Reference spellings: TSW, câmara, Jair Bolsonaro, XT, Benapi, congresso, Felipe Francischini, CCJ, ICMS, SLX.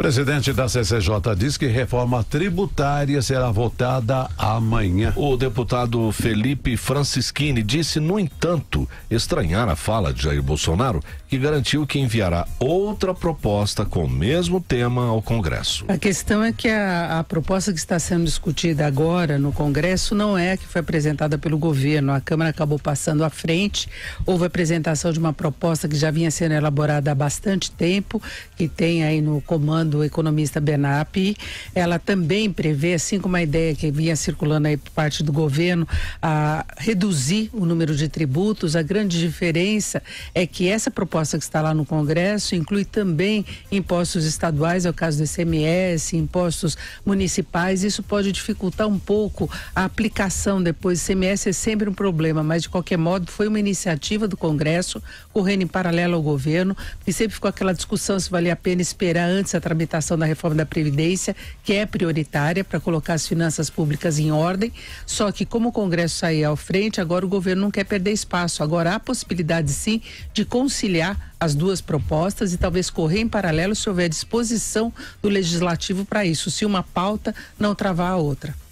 O presidente da CCJ diz que reforma tributária será votada amanhã. O deputado Felipe Francischini disse, no entanto, estranhar a fala de Jair Bolsonaro, que garantiu que enviará outra proposta com o mesmo tema ao Congresso. A questão é que a proposta que está sendo discutida agora no Congresso não é a que foi apresentada pelo governo. A Câmara acabou passando à frente, houve a apresentação de uma proposta que já vinha sendo elaborada há bastante tempo, que tem aí no comando do economista Benapi. Ela também prevê, assim como a ideia que vinha circulando aí por parte do governo, a reduzir o número de tributos. A grande diferença é que essa proposta que está lá no Congresso inclui também impostos estaduais, é o caso do ICMS, impostos municipais. Isso pode dificultar um pouco a aplicação depois. O ICMS é sempre um problema, mas de qualquer modo foi uma iniciativa do Congresso, correndo em paralelo ao governo, e sempre ficou aquela discussão se valia a pena esperar antes a tramitação da reforma da Previdência, que é prioritária para colocar as finanças públicas em ordem. Só que, como o Congresso saiu à frente, agora o governo não quer perder espaço. Agora há possibilidade, sim, de conciliar as duas propostas e talvez correr em paralelo se houver disposição do Legislativo para isso, se uma pauta não travar a outra.